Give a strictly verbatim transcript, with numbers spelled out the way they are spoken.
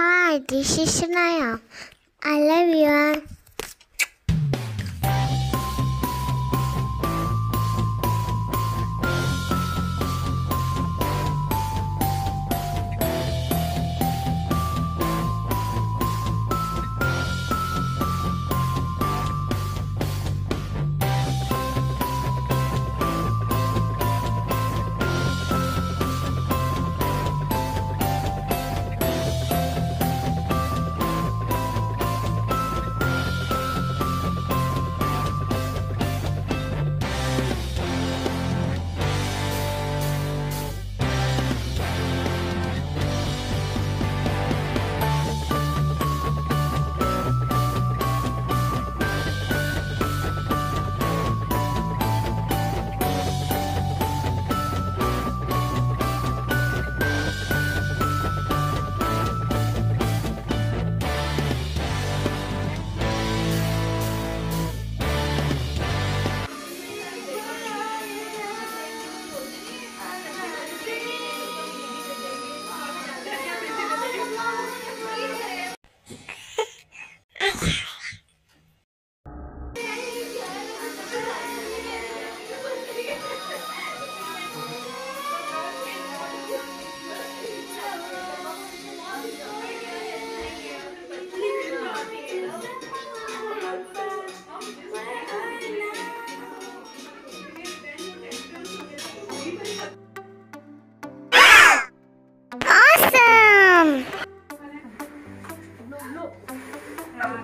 Hi, this is Shanaya. I love you.